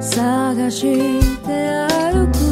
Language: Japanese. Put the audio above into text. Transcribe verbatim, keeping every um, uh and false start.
探して歩く